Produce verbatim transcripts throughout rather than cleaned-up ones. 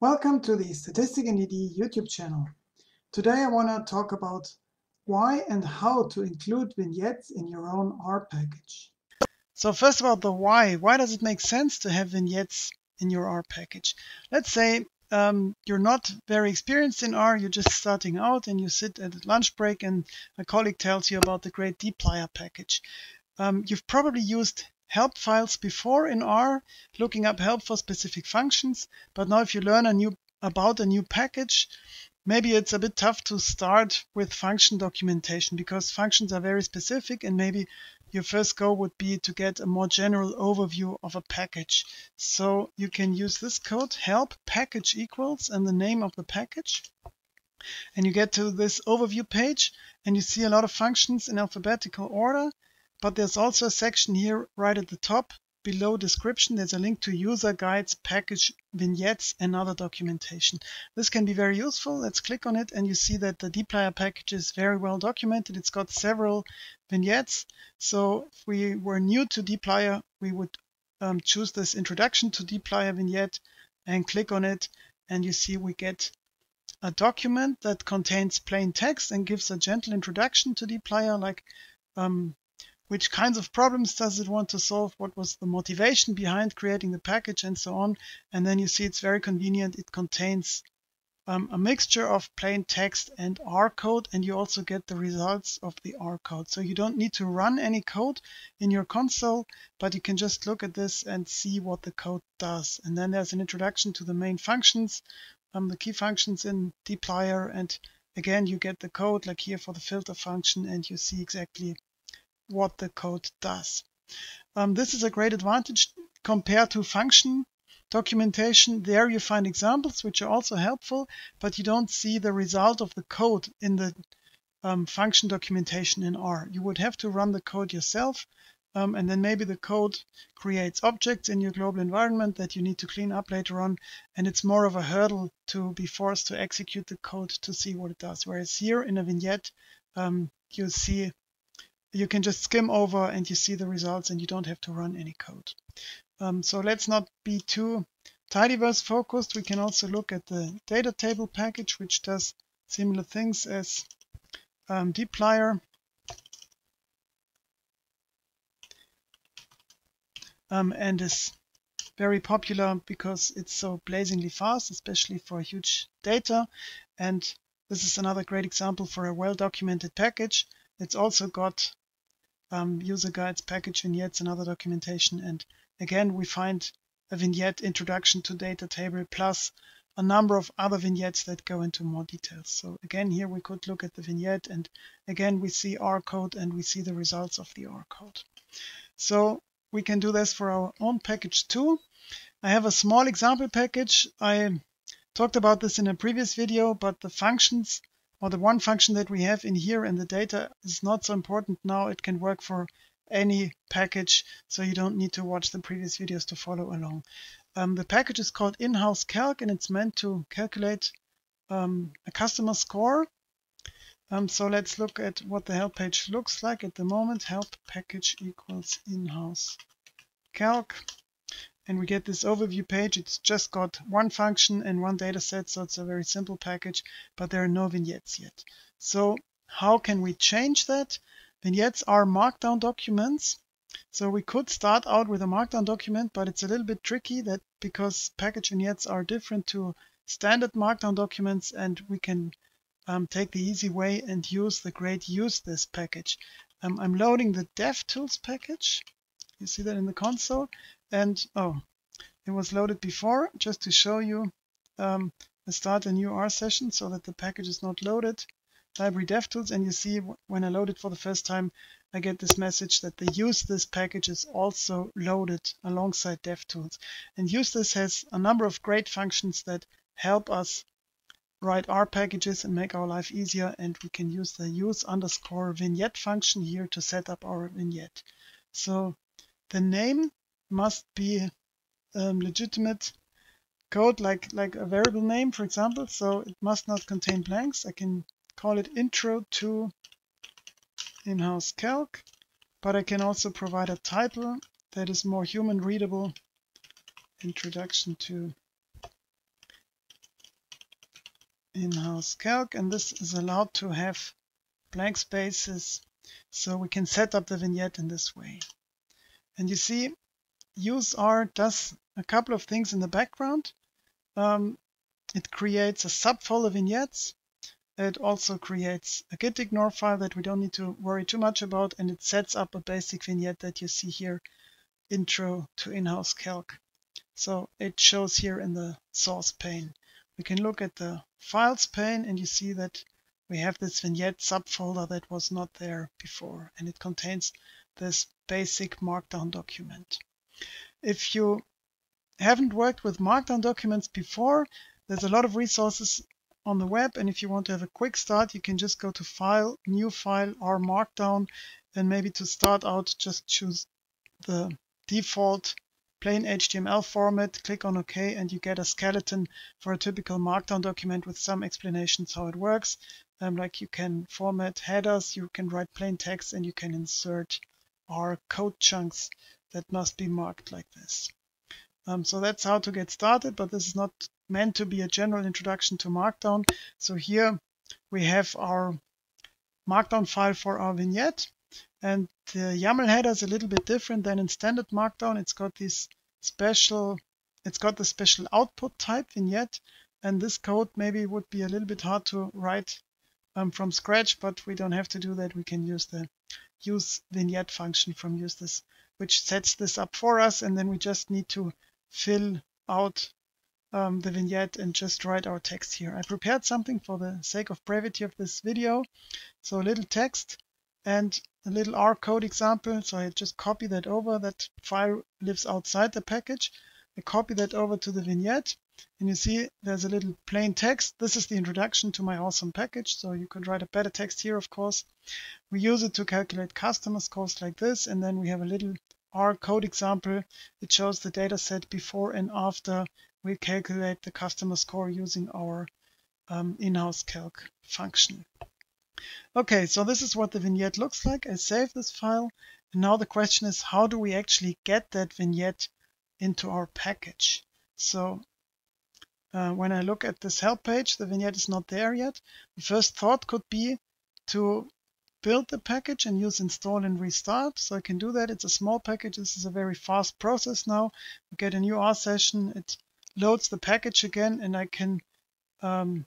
Welcome to the Statistik in D D YouTube channel. Today I want to talk about why and how to include vignettes in your own R package. So first about the why. Why does it make sense to have vignettes in your R package? Let's say um, you're not very experienced in R, you're just starting out and you sit at a lunch break and a colleague tells you about the great dplyr package. Um, you've probably used help files before in R, looking up help for specific functions. But now if you learn a new about a new package, maybe it's a bit tough to start with function documentation because functions are very specific and maybe your first goal would be to get a more general overview of a package. So you can use this code, help package equals and the name of the package. And you get to this overview page and you see a lot of functions in alphabetical order. But there's also a section here right at the top below description. There's a link to user guides, package vignettes and other documentation. This can be very useful. Let's click on it and you see that the dplyr package is very well documented. It's got several vignettes. So if we were new to dplyr, we would um, choose this introduction to dplyr vignette and click on it. And you see we get a document that contains plain text and gives a gentle introduction to dplyr, like um, which kinds of problems does it want to solve, what was the motivation behind creating the package, and so on. And then you see it's very convenient. It contains um, a mixture of plain text and R code, and you also get the results of the R code. So you don't need to run any code in your console, but you can just look at this and see what the code does. And then there's an introduction to the main functions, um, the key functions in dplyr, and again, you get the code, like here for the filter function, and you see exactly what the code does. Um, this is a great advantage compared to function documentation. There you find examples which are also helpful, but you don't see the result of the code in the um, function documentation in R. You would have to run the code yourself, um, and then maybe the code creates objects in your global environment that you need to clean up later on, and it's more of a hurdle to be forced to execute the code to see what it does. Whereas here in a vignette, um, you see you can just skim over and you see the results and you don't have to run any code. Um, so let's not be too tidyverse focused. We can also look at the data table package, which does similar things as um, dplyr. Um, and is very popular because it's so blazingly fast, especially for huge data. And this is another great example for a well-documented package. It's also got Um, user guides, package vignettes, and other documentation. And again, we find a vignette introduction to data table plus a number of other vignettes that go into more details. So again, here we could look at the vignette, and again, we see R code and we see the results of the R code. So we can do this for our own package too. I have a small example package. I talked about this in a previous video, but the functions or the one function that we have in here and the data is not so important now. It can work for any package, so you don't need to watch the previous videos to follow along. Um, the package is called inhousecalc and it's meant to calculate um, a customer score. Um, so let's look at what the help page looks like at the moment. Help package equals inhousecalc. And we get this overview page. It's just got one function and one data set, so it's a very simple package, but there are no vignettes yet. So how can we change that? Vignettes are Markdown documents. So we could start out with a Markdown document, but it's a little bit tricky that because package vignettes are different to standard Markdown documents, and we can um, take the easy way and use the great usethis package. Um, I'm loading the devtools package. You see that in the console. And oh, it was loaded before just to show you. Um, I start a new R session so that the package is not loaded. Library DevTools, and you see when I load it for the first time, I get this message that the usethis package is also loaded alongside DevTools. And usethis has a number of great functions that help us write R packages and make our life easier. And we can use the use underscore vignette function here to set up our vignette. So the name must be um, legitimate code, like like a variable name, for example. So it must not contain blanks. I can call it intro to inhousecalc, but I can also provide a title that is more human readable, introduction to inhousecalc, and this is allowed to have blank spaces, so we can set up the vignette in this way. And you see, use R does a couple of things in the background. Um, it creates a subfolder vignettes. It also creates a gitignore file that we don't need to worry too much about, and it sets up a basic vignette that you see here, intro to inhousecalc. So it shows here in the source pane. We can look at the files pane, and you see that we have this vignette subfolder that was not there before, and it contains this basic Markdown document. If you haven't worked with Markdown documents before, there's a lot of resources on the web, and if you want to have a quick start, you can just go to File, New File, R Markdown, and maybe to start out, just choose the default plain H T M L format, click on OK, and you get a skeleton for a typical Markdown document with some explanations how it works. Um, like you can format headers, you can write plain text, and you can insert R code chunks that must be marked like this. Um, so that's how to get started, but this is not meant to be a general introduction to Markdown. So here we have our Markdown file for our vignette. And the YAML header is a little bit different than in standard Markdown. It's got this special, it's got the special output type vignette, and this code maybe would be a little bit hard to write um, from scratch, but we don't have to do that. We can use the use vignette function from usethis, which sets this up for us, and then we just need to fill out um, the vignette and just write our text here. I prepared something for the sake of brevity of this video, so a little text and a little R code example. So I just copy that over. That file lives outside the package. I copy that over to the vignette, and you see there's a little plain text. This is the introduction to my awesome package, so you could write a better text here, of course. We use it to calculate customer scores like this, and then we have a little R code example. It shows the data set before and after we calculate the customer score using our um, inhousecalc function. Okay, so this is what the vignette looks like. I save this file, and now the question is, how do we actually get that vignette into our package? So uh, when I look at this help page, the vignette is not there yet. The first thought could be to build the package and use install and restart. So I can do that. It's a small package. This is a very fast process now. We get a new R session. It loads the package again, and I can um,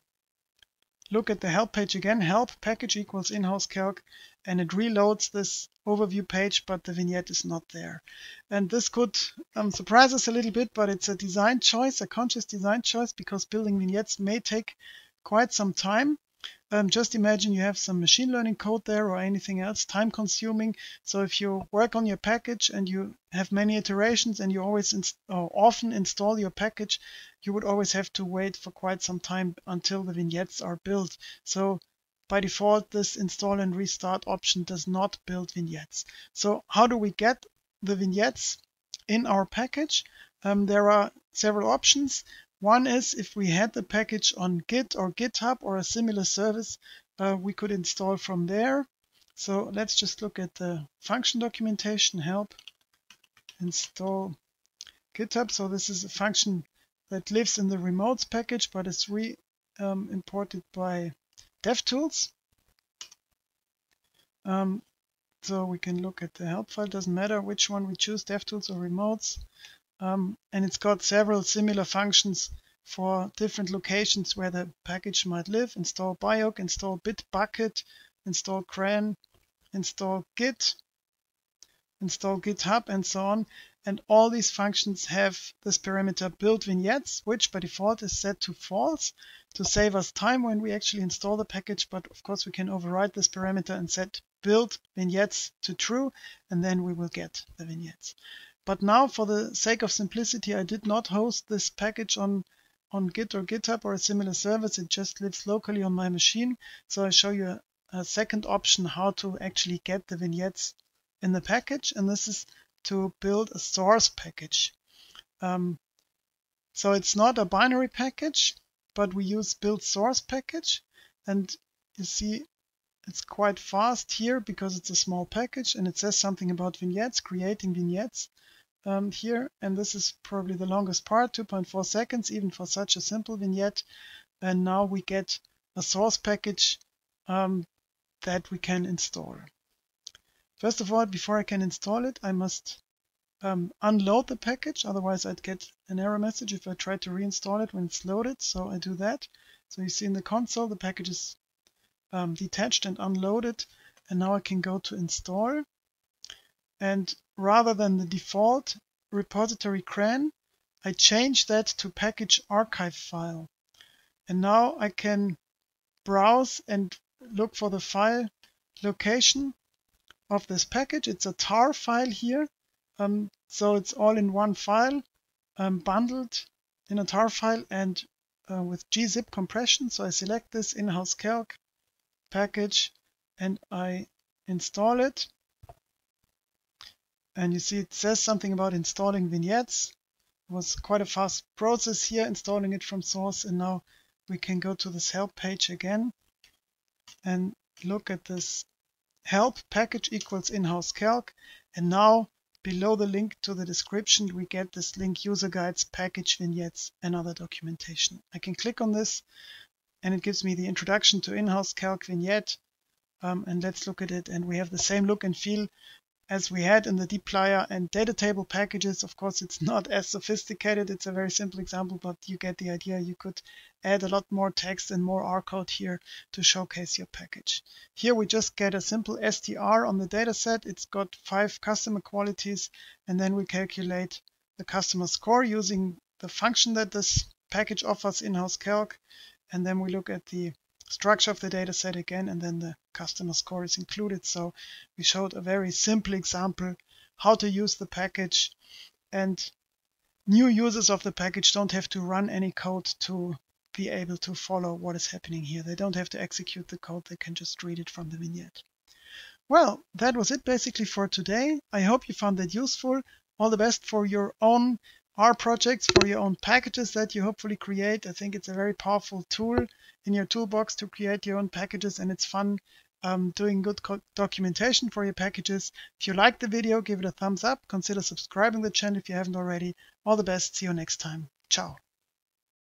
look at the help page again, help package equals inhousecalc, and it reloads this overview page, but the vignette is not there. And this could um, surprise us a little bit, but it's a design choice, a conscious design choice, because building vignettes may take quite some time. Um, just imagine you have some machine learning code there or anything else, time consuming. So if you work on your package and you have many iterations and you always inst- or often install your package, you would always have to wait for quite some time until the vignettes are built. So by default, this install and restart option does not build vignettes. So how do we get the vignettes in our package? Um, there are several options. One is, if we had the package on Git or GitHub or a similar service, uh, we could install from there. So let's just look at the function documentation, help, install GitHub. So this is a function that lives in the remotes package, but it's re um, imported by DevTools. Um, so we can look at the help file. Doesn't matter which one we choose, DevTools or remotes. Um, and it's got several similar functions for different locations where the package might live. Install bioc, install bitbucket, install cran, install git, install GitHub, and so on. And all these functions have this parameter build vignettes, which by default is set to false to save us time when we actually install the package. But of course, we can override this parameter and set build vignettes to true, and then we will get the vignettes. But now, for the sake of simplicity, I did not host this package on, on Git or GitHub or a similar service. It just lives locally on my machine. So I show you a, a second option how to actually get the vignettes in the package. And this is to build a source package. Um, so it's not a binary package, but we use build source package. And you see, it's quite fast here because it's a small package, and it says something about vignettes, creating vignettes um, here. And this is probably the longest part, two point four seconds, even for such a simple vignette. And now we get a source package um, that we can install. First of all, before I can install it, I must um, unload the package. Otherwise, I'd get an error message if I tried to reinstall it when it's loaded. So I do that. So you see in the console, the package is um, detached and unloaded. And now I can go to install. And rather than the default repository C R A N, I change that to package archive file. And now I can browse and look for the file location of this package. It's a tar file here, um, so it's all in one file, um, bundled in a tar file and uh, with gzip compression. So I select this inhousecalc package and I install it. And you see it says something about installing vignettes. It was quite a fast process here, installing it from source. And now we can go to this help page again and look at this help package equals inhousecalc. And now below the link to the description, we get this link user guides, package vignettes, and other documentation. I can click on this and it gives me the introduction to inhousecalc vignette. Um, and let's look at it. And we have the same look and feel as we had in the dplyr and data table packages. Of course, it's not as sophisticated. It's a very simple example, but you get the idea. You could add a lot more text and more R code here to showcase your package. Here we just get a simple str on the data set. It's got five customer qualities, and then we calculate the customer score using the function that this package offers, inhousecalc. And then we look at the structure of the data set again, and then the customer score is included. So we showed a very simple example how to use the package, and new users of the package don't have to run any code to be able to follow what is happening here. They don't have to execute the code. They can just read it from the vignette. Well, that was it basically for today. I hope you found that useful. All the best for your own R projects, for your own packages that you hopefully create. I think it's a very powerful tool in your toolbox to create your own packages, and it's fun um, doing good documentation for your packages. If you liked the video, give it a thumbs up. Consider subscribing to the channel if you haven't already. All the best. See you next time. Ciao.